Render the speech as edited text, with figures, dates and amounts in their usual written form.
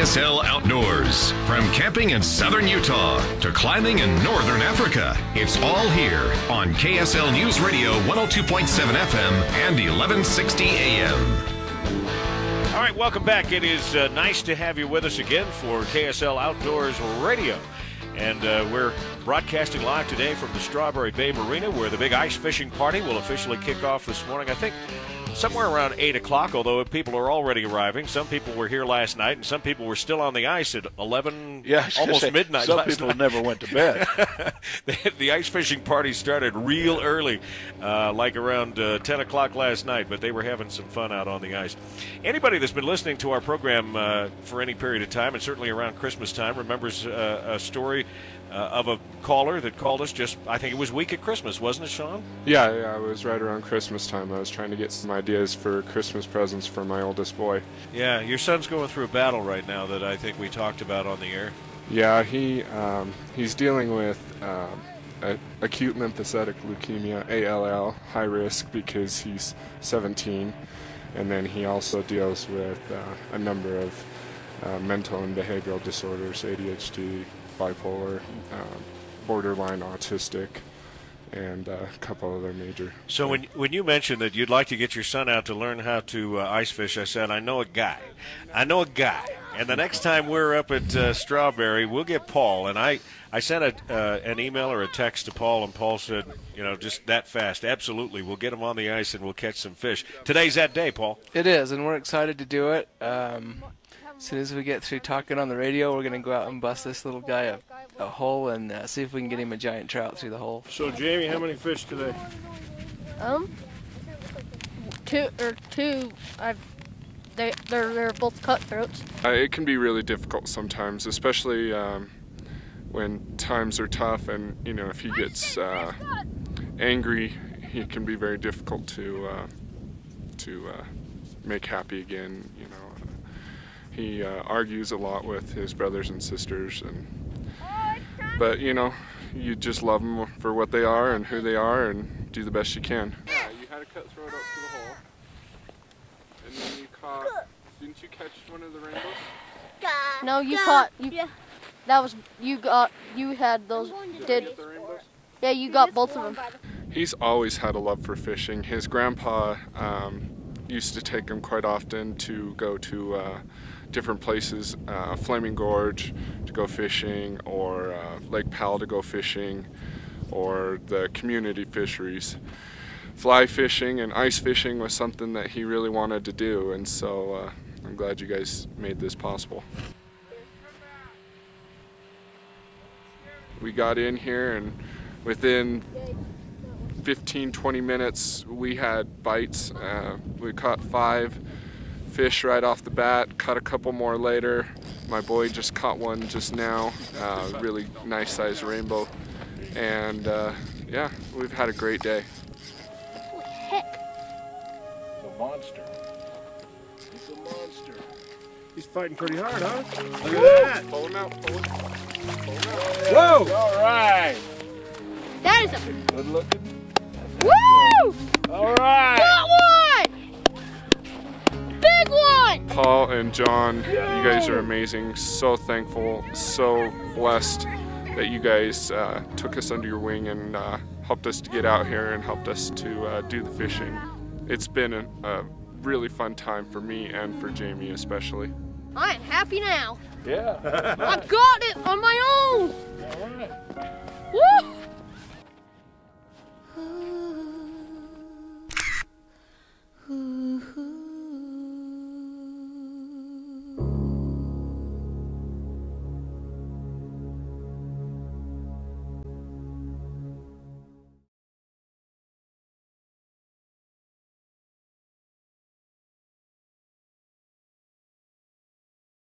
KSL Outdoors. From camping in southern Utah to climbing in northern Africa, it's all here on KSL News Radio 102.7 FM and 1160 AM. All right, welcome back. It is nice to have you with us again for KSL Outdoors Radio. And we're broadcasting live today from the Strawberry Bay Marina, where the big ice fishing party will officially kick off this morning, I think somewhere around 8 o'clock, although people are already arriving. Some people were here last night, and some people were still on the ice at 11, almost midnight last night. Some people never went to bed. The ice fishing party started real early, like around 10 o'clock last night, but they were having some fun out on the ice. Anybody that's been listening to our program for any period of time, and certainly around Christmas time, remembers a story of a caller that called us just, I think it was week at Christmas, wasn't it, Sean? Yeah, it was right around Christmas time. I was trying to get some ideas for Christmas presents for my oldest boy. Yeah, your son's going through a battle right now that I think we talked about on the air. Yeah, he's dealing with acute lymphocytic leukemia, ALL, high risk because he's 17, and then he also deals with a number of mental and behavioral disorders, ADHD, bipolar, borderline autistic, and a couple other major. So when you mentioned that you'd like to get your son out to learn how to ice fish, I said, I know a guy. And the next time we're up at Strawberry, we'll get Paul. And I sent an email or a text to Paul, and Paul said, you know, just that fast, absolutely, we'll get him on the ice and we'll catch some fish. Today's that day, Paul. It is, and we're excited to do it. As soon as we get through talking on the radio, we're going to go out and bust this little guy a hole and see if we can get him a giant trout through the hole. So, Jamie, how many fish today? Two. They're both cutthroats. It can be really difficult sometimes, especially when times are tough, and you know, if he gets angry, it can be very difficult to make happy again. You know. He argues a lot with his brothers and sisters, but you know, you just love them for what they are and who they are, and do the best you can. Yeah, you had a cutthroat up to the hole, and then you caught. Didn't you catch one of the rainbows? No, you caught. Yeah. That was you got. You had those. Did the rainbows? Yeah, you got both of them. He's always had a love for fishing. His grandpa used to take him quite often to go to different places, Flaming Gorge to go fishing, or Lake Powell to go fishing, or the community fisheries. Fly fishing and ice fishing was something that he really wanted to do, and so I'm glad you guys made this possible. We got in here, and within 15-20 minutes we had bites. We caught 5 fish right off the bat, caught a couple more later. My boy just caught one just now, really nice sized rainbow, and yeah, we've had a great day. What the heck? It's a monster. He's a monster. He's fighting pretty hard, huh? Look at that! Pull him out, pull him out. Whoa! Alright! That is a good looking. Woo! Alright! Got one! Big one! Paul and John, you guys are amazing. So thankful, so blessed that you guys took us under your wing and helped us to get out here and helped us to do the fishing. It's been a really fun time for me and for Jamie especially. I am happy now. Yeah. I got it on my own! Alright. Woo!